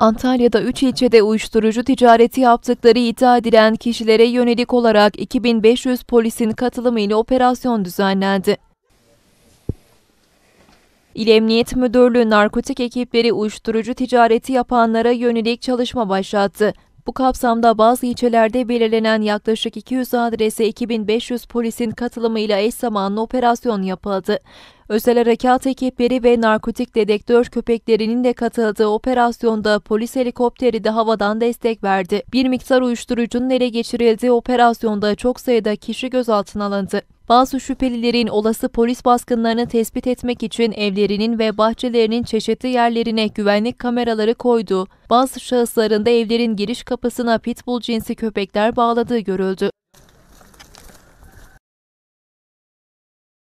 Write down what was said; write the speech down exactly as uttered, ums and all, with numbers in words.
Antalya'da üç ilçede uyuşturucu ticareti yaptıkları iddia edilen kişilere yönelik olarak iki bin beş yüz polisin katılımıyla operasyon düzenlendi. İl Emniyet Müdürlüğü narkotik ekipleri uyuşturucu ticareti yapanlara yönelik çalışma başlattı. Bu kapsamda bazı ilçelerde belirlenen yaklaşık iki yüz adrese iki bin beş yüz polisin katılımıyla eş zamanlı operasyon yapıldı. Özel harekat ekipleri ve narkotik dedektör köpeklerinin de katıldığı operasyonda polis helikopteri de havadan destek verdi. Bir miktar uyuşturucunun ele geçirildiği operasyonda çok sayıda kişi gözaltına alındı. Bazı şüphelilerin olası polis baskınlarını tespit etmek için evlerinin ve bahçelerinin çeşitli yerlerine güvenlik kameraları koyduğu, bazı şahısların da evlerin giriş kapısına pitbull cinsi köpekler bağladığı görüldü.